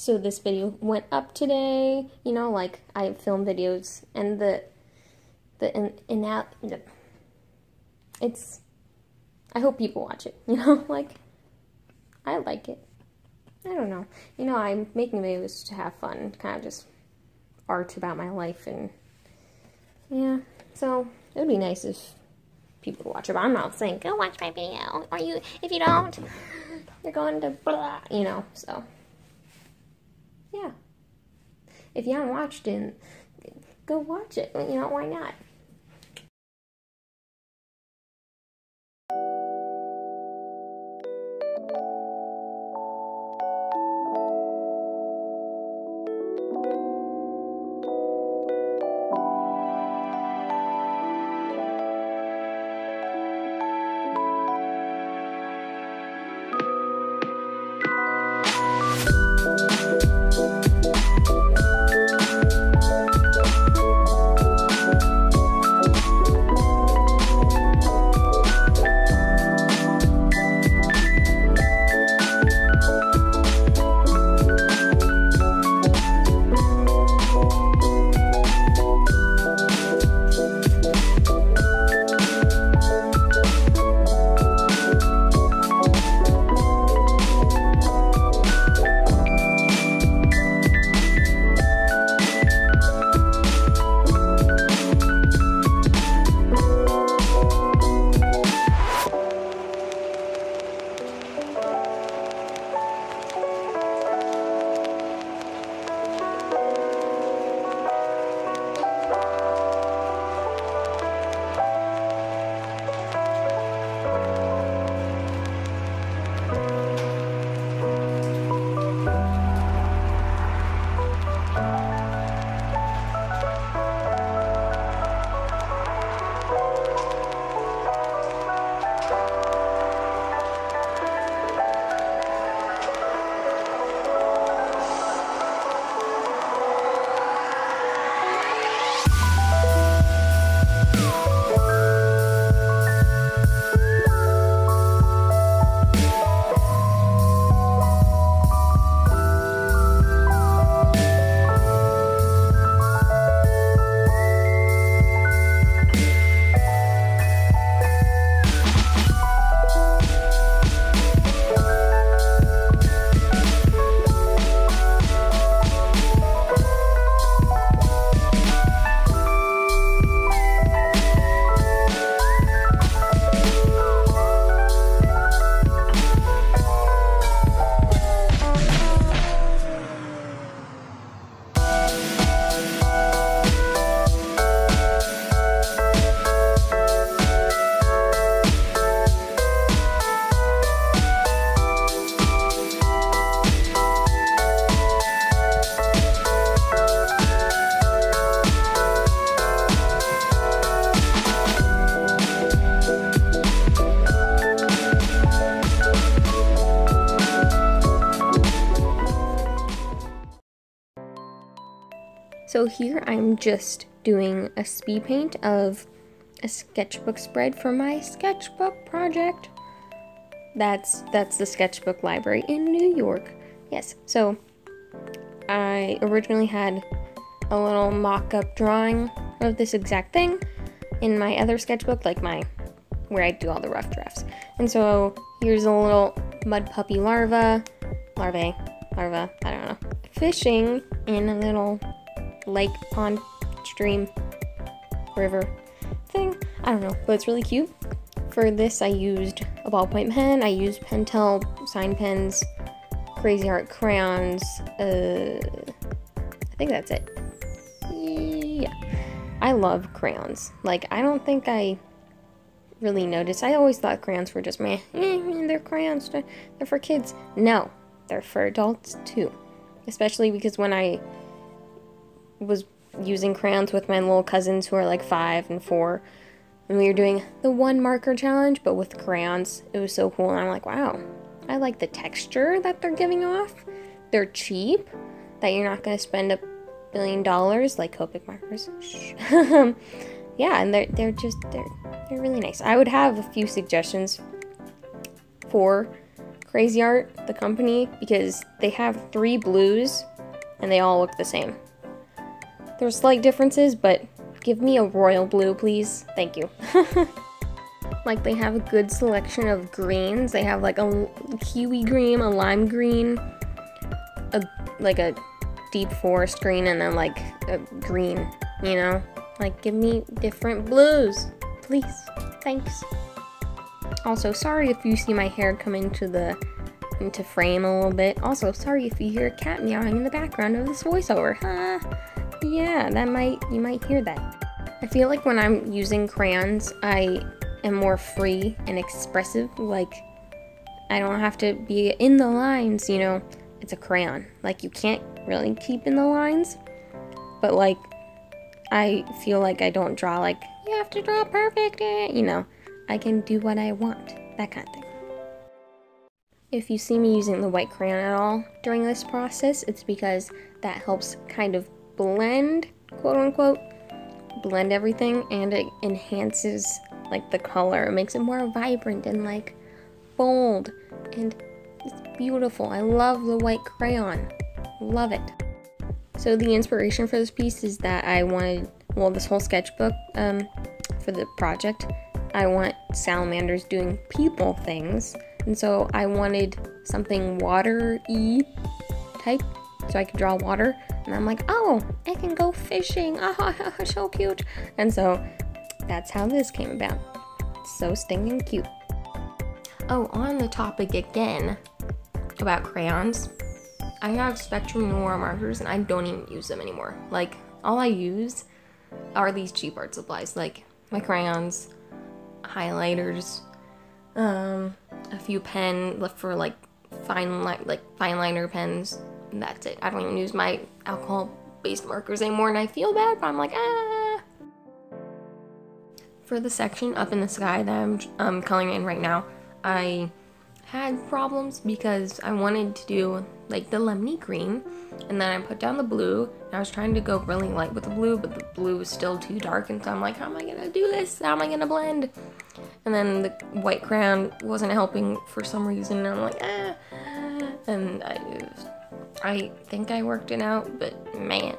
So this video went up today. You know, like, I film videos, and I hope people watch it, you know, like, I like it. I don't know. You know, I'm making videos to have fun, kind of just art about my life, and, yeah, so it would be nice if people would watch it, but I'm not saying, go watch my video, or you, if you don't, you're going to blah, you know, so. Yeah. If you haven't watched it, go watch it. You know, why not? So here I'm just doing a speed paint of a sketchbook spread for my sketchbook project. That's the sketchbook library in New York. Yes, so I originally had a little mock-up drawing of this exact thing in my other sketchbook, like where I do all the rough drafts. And so here's a little mud puppy larva, I don't know, fishing in a little lake, pond, stream, river thing. I don't know, but it's really cute. For this, I used a ballpoint pen. I used Pentel sign pens, Crazy Art crayons. I think that's it. Yeah. I love crayons. Like, I don't think I really noticed. I always thought crayons were just meh. They're crayons. They're for kids. No, they're for adults too. Especially because when I was using crayons with my little cousins who are like 5 and 4, and we were doing the 1 marker challenge but with crayons. It was so cool, and I'm like, wow, I like the texture that they're giving off. They're cheap, that you're not going to spend $1 billion like Copic markers. Yeah, and they're really nice. I would have a few suggestions for Crazy Art, the company, because they have 3 blues and they all look the same. There's slight differences, but give me a royal blue, please. Thank you. Like, they have a good selection of greens. They have like a kiwi green, a lime green, like a deep forest green, and then like a green, you know? Like, give me different blues, please. Thanks. Also, sorry if you see my hair come into frame a little bit. Also, sorry if you hear a cat meowing in the background of this voiceover. Yeah, you might hear that. I feel like when I'm using crayons, I am more free and expressive. Like, I don't have to be in the lines, you know? It's a crayon. Like, you can't really keep in the lines, but like, I feel like I don't draw like, you have to draw perfect, you know? I can do what I want, that kind of thing. If you see me using the white crayon at all during this process, it's because that helps kind of blend, quote unquote, blend everything, and it enhances like the color. It makes it more vibrant and like bold, and it's beautiful. I love the white crayon, love it. So the inspiration for this piece is that I wanted, well, this whole sketchbook for the project, I want salamanders doing people things, and so I wanted something water-y type, so I could draw water, and I'm like, oh, I can go fishing, oh, so cute, and so that's how this came about. So stinking cute. Oh, on the topic again about crayons, I have Spectrum Noir markers and I don't even use them anymore. Like, all I use are these cheap art supplies, like my crayons, highlighters, a few pen left for like fine liner pens, and that's it. I don't even use my alcohol-based markers anymore, and I feel bad, but I'm like, ah. For the section up in the sky that I'm coloring in right now, I had problems because I wanted to do like the lemony green, and then I put down the blue, and I was trying to go really light with the blue, but the blue was still too dark, and so I'm like, how am I gonna do this? How am I gonna blend? And then the white crayon wasn't helping for some reason, and I'm like, ah. And I think I worked it out, but man,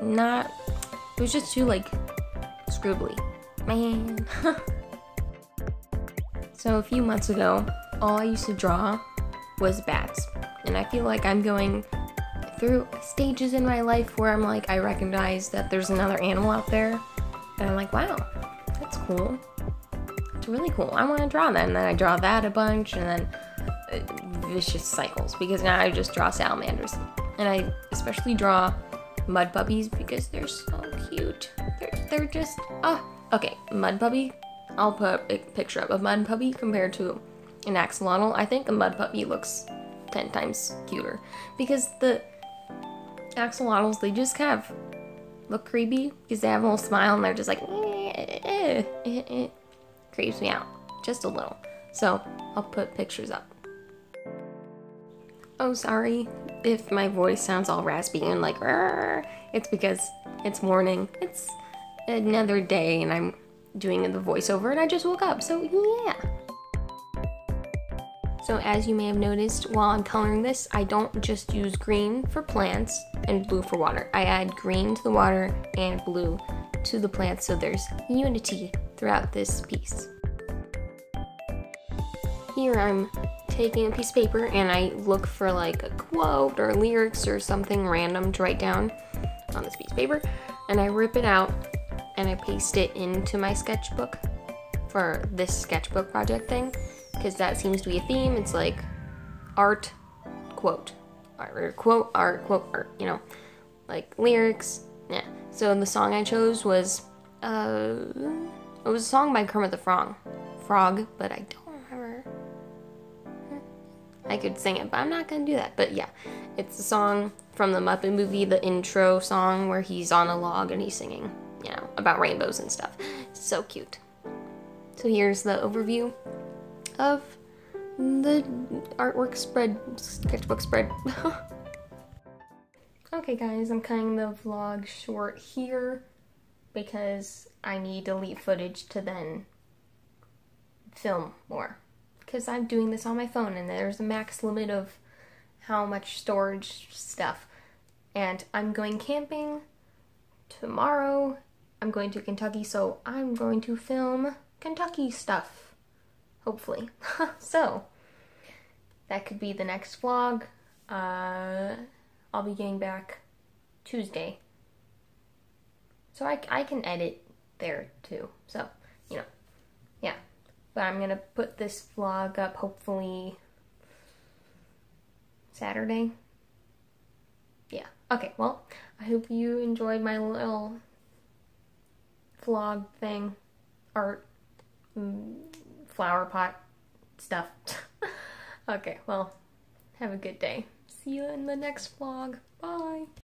it was just too like scribbly, man. So a few months ago, all I used to draw was bats. And I feel like I'm going through stages in my life where I'm like, I recognize that there's another animal out there. And I'm like, wow, that's cool. That's really cool. I want to draw that. And then I draw that a bunch. And then vicious cycles. Because now I just draw salamanders. And I especially draw mud puppies because they're so cute. They're just, oh. Okay, mud puppy. I'll put a picture up of mud puppy compared to an axolotl. I think a mud puppy looks 10 times cuter because the axolotls, they just kind of look creepy because they have a little smile and they're just like, creeps me out just a little. So I'll put pictures up. Oh, sorry if my voice sounds all raspy and like, it's because it's morning. It's another day and I'm doing the voiceover and I just woke up, so yeah. So as you may have noticed, while I'm coloring this, I don't just use green for plants and blue for water. I add green to the water and blue to the plants, so there's unity throughout this piece. Here I'm taking a piece of paper and I look for like a quote or lyrics or something random to write down on this piece of paper, and I rip it out and I paste it into my sketchbook for this sketchbook project thing. Because that seems to be a theme. It's like art, quote, art, quote, art, quote, art, you know, like lyrics. Yeah. So the song I chose was, it was a song by Kermit the Frog, but I don't remember. I could sing it, but I'm not gonna do that. But yeah, it's a song from the Muppet movie, the intro song where he's on a log and he's singing, you know, about rainbows and stuff. It's so cute. So here's the overview of the artwork spread, sketchbook spread. Okay guys, I'm cutting the vlog short here because I need to leave footage to then film more. because I'm doing this on my phone and there's a max limit of how much storage stuff. And I'm going camping tomorrow. I'm going to Kentucky, so I'm going to film Kentucky stuff, hopefully. So that could be the next vlog. I'll be getting back Tuesday, so I can edit there too, so you know, yeah. But I'm gonna put this vlog up hopefully Saturday. Yeah, okay, well, I hope you enjoyed my little vlog thing, art, flower pot stuff. Okay, well, have a good day. See you in the next vlog. Bye!